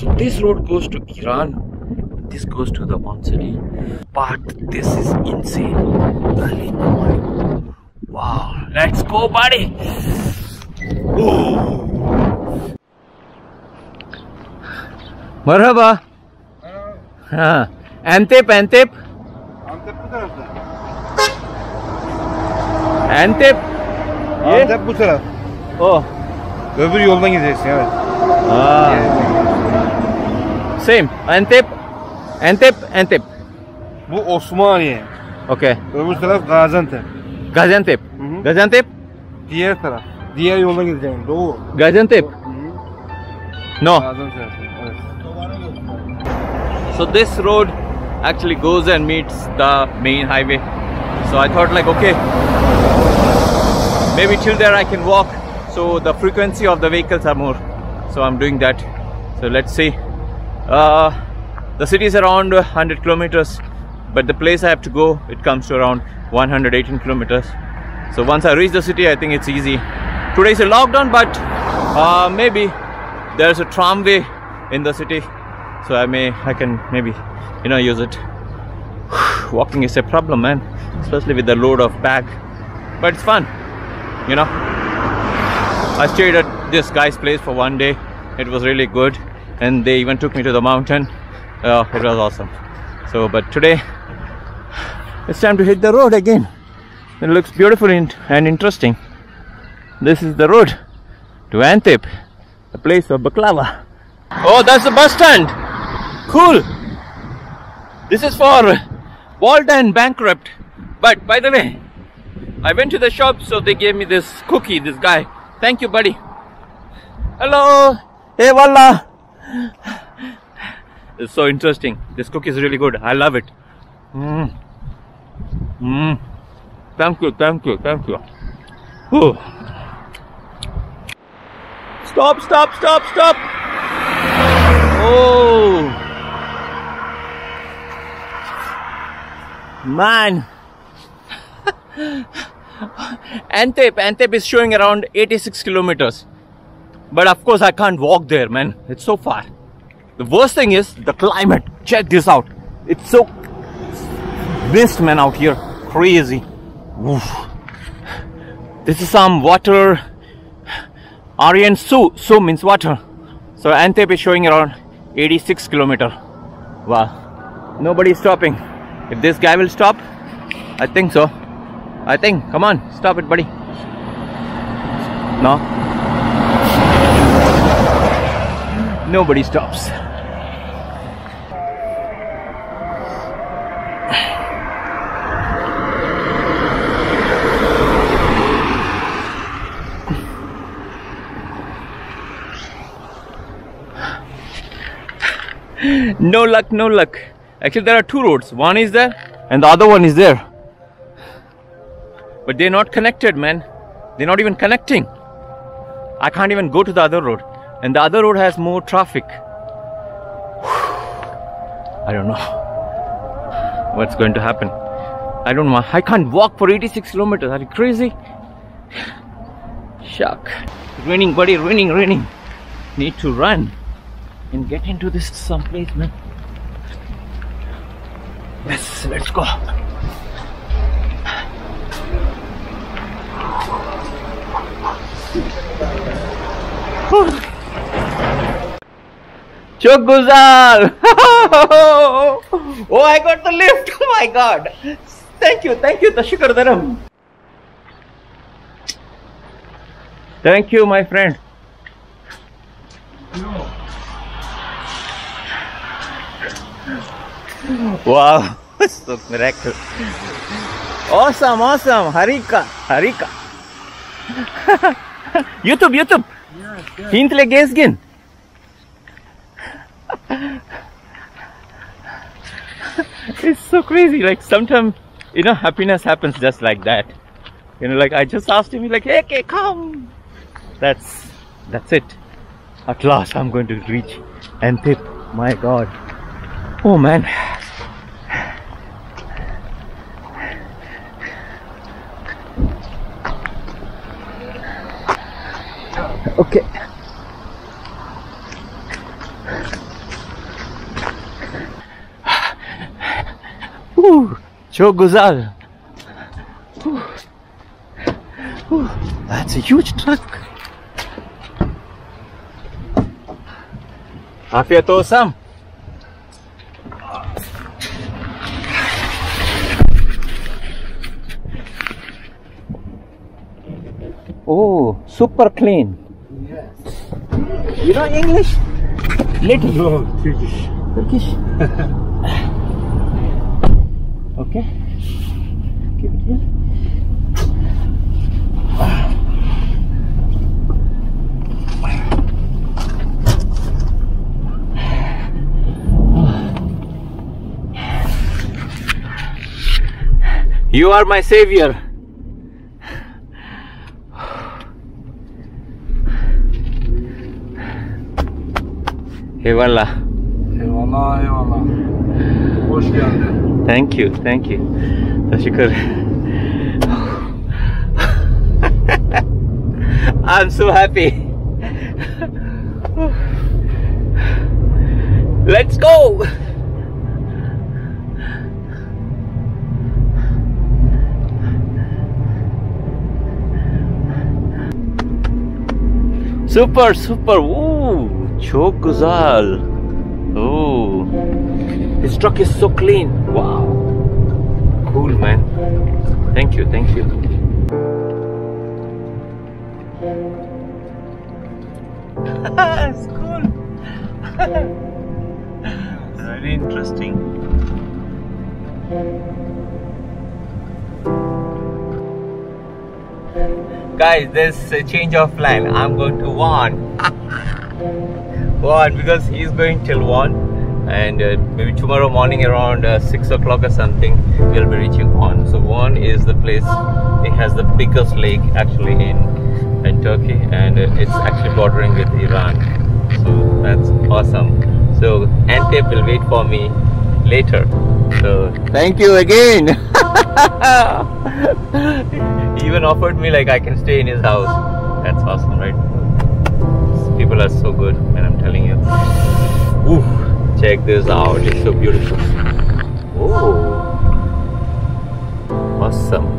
So this road goes to Iran, this goes to the one city, but this is insane, early in the morning. Wow, let's go buddy! Whoa. Merhaba. Merhaba. Ha. Antep, Antep. Antep bu tarafta. Antep. Antep bu taraf. Oh. Öbür yoldan gideceksin evet. Aa. Same. Antep. Antep, Antep. Bu Osmaniye. Okay. Öbür taraf Gaziantep. Gaziantep. Hı-hı. Gaziantep. Diğer taraf. Diğer yoldan gideceksin. Doğu. Gaziantep. Hı-hı. No. Gaziantep. So this road actually goes and meets the main highway. So I thought like, okay, maybe till there I can walk. So the frequency of the vehicles are more. So I'm doing that. So let's see. The city is around 100 kilometers, but the place I have to go, it comes to around 118 kilometers. So once I reach the city, I think it's easy. Today's a lockdown, but maybe there's a tramway in the city. So I can maybe, you know, use it. Walking is a problem, man, especially with the load of bag. But it's fun, you know. I stayed at this guy's place for one day. It was really good, and they even took me to the mountain. It was awesome. So, but today it's time to hit the road again. It looks beautiful and interesting. This is the road to Antep, the place of baklava. Oh, that's the bus stand. Cool. This is for Walden Bankrupt. But by the way, I went to the shop, so they gave me this cookie, this guy. Thank you, buddy. Hello. Hey, Wallah. It's so interesting. This cookie is really good. I love it. Mm. Mm. Thank you, thank you, thank you. Whew. Stop, stop, stop, stop. Oh man. Antep is showing around 86 kilometers, but of course I can't walk there, man. It's so far. The worst thing is the climate. Check this out. It's so mist, man, out here. Crazy. Oof. This is some water. Aryan Su means water. So Antep is showing around 86 kilometer. Wow. Nobody is stopping. If this guy will stop, I think so. I think. Come on. Stop it, buddy. No. Nobody stops. No luck, no luck. Actually, there are two roads. One is there and the other one is there. But they're not connected, man. They're not even connecting. I can't even go to the other road. And the other road has more traffic. I don't know what's going to happen. I don't know. I can't walk for 86 kilometers. Are you crazy? Shock. Raining, buddy. Raining, raining. Need to run and get into this someplace, man. Yes, let's go. Chok Guzal! Oh, I got the lift! Oh my god! Thank you, Tashukar Dharam. Thank you, my friend. Wow, so miracle. Awesome, awesome. Harika, Harika. YouTube, YouTube. Hint le gezgin. It's so crazy. Like sometimes, you know, happiness happens just like that. You know, like I just asked him, like, hey, okay, come. That's it. At last, I'm going to reach Antep. My God. Oh man. Okay. Çok güzel. That's a huge truck. Afiyet olsun. Oh, super clean. Yes. You know English? Little. No, Turkish. Turkish? Okay. Keep it here. You are my savior. Eyvallah. Eyvallah, eyvallah. Hoş geldin. Thank you, thank you. Teşekkür. I'm so happy. Let's go. Super, super. Woo. Çok güzel. Oh, this truck is so clean. Wow, cool man. Thank you, thank you. It's cool. Very interesting. Guys, there's a change of plan. I'm going to Van because he's going till 1 and maybe tomorrow morning around 6 o'clock or something we'll be reaching Van. So Van is the place, it has the biggest lake actually in Turkey and it's actually bordering with Iran. So that's awesome. So Antep will wait for me later. So thank you again. He even offered me like I can stay in his house. That's awesome, right? People are so good, and I'm telling you. Ooh, check this out, it's so beautiful. Oh, awesome.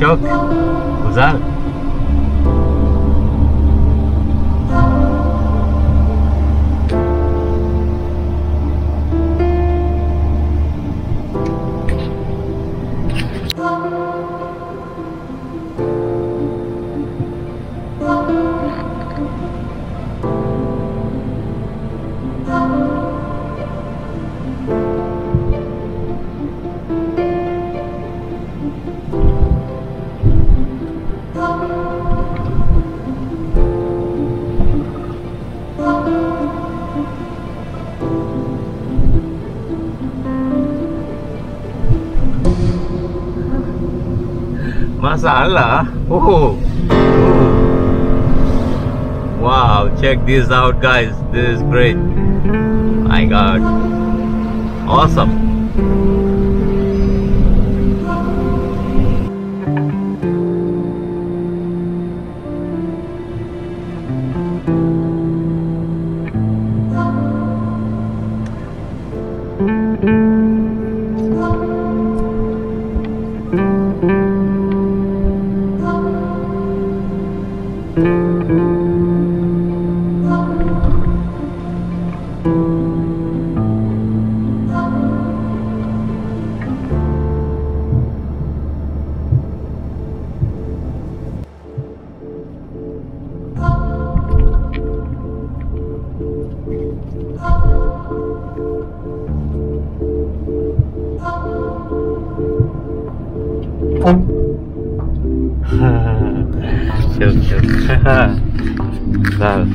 Çok güzel. Mashallah. Oh. Oh. Wow, check this out guys. This is great. My God. Awesome. That.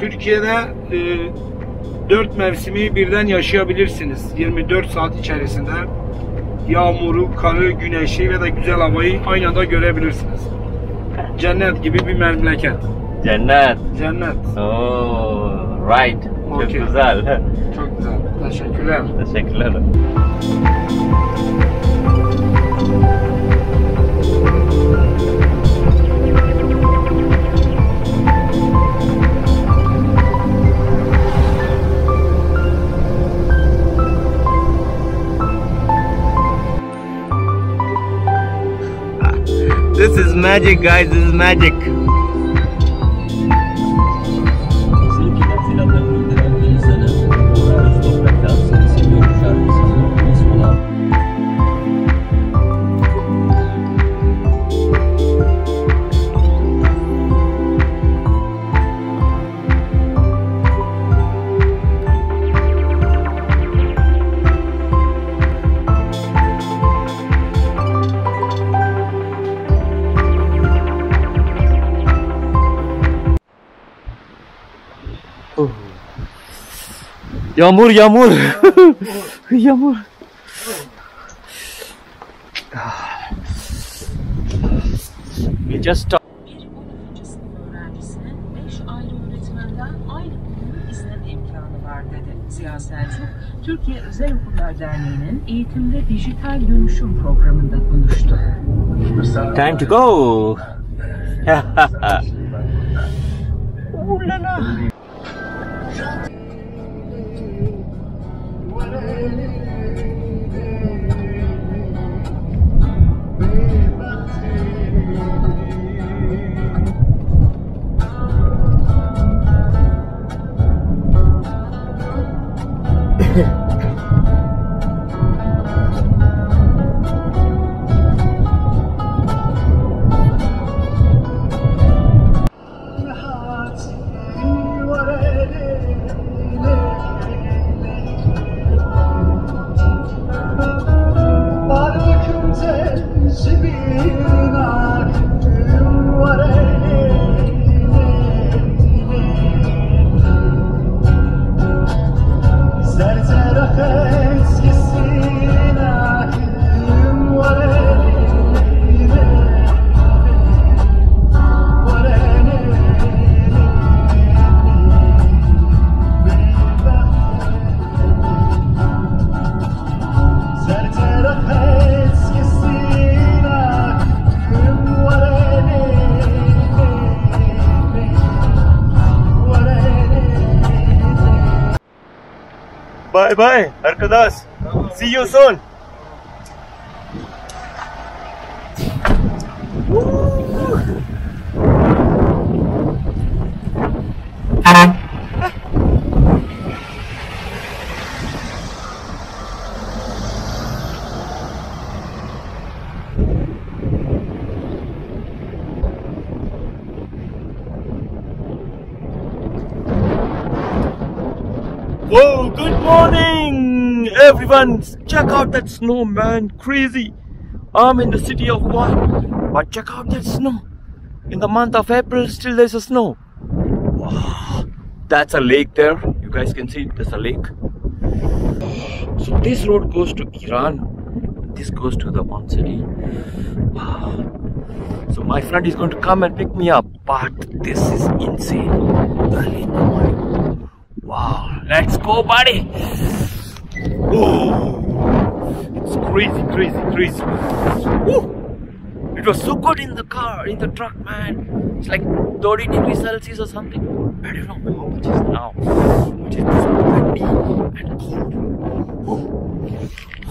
Türkiye'de 4 mevsimi birden yaşayabilirsiniz. 24 saat içerisinde yağmuru, karı, güneşi ve de güzel havayı aynı anda görebilirsiniz. Cennet gibi bir memleket. Cennet. Cennet. Oo, right. Okay. Çok güzel. Çok güzel. Teşekkürler. Teşekkürler. This is magic, guys. This is magic. Yağmur, yağmur. Yağmur. We just stopped. Bir okul öncesinin öğrencisine 5 ayrı öğretmenden aynı bölümü izleme imkanı var dedi Ziya Selçuk. Türkiye Özel Okullar Derneği'nin eğitimde dijital dönüşüm programında konuştu. Time to go. Bye bye, arkadaş. See you soon. Whoa, good morning everyone. Check out that snow, man. Crazy. I'm in the city of Van, but check out that snow. In the month of April still there's a snow. Wow. That's a lake there. You guys can see there's a lake. So this road goes to Iran. This goes to the Van city. Wow. So my friend is going to come and pick me up, but this is insane. Early in the morning. Wow, let's go, buddy! Whoa. It's crazy, crazy, crazy. Woo. It was so good in the car, in the truck, man. It's like 30 degrees Celsius or something. I don't know how much it is now. Which is so windy and cold. Woo.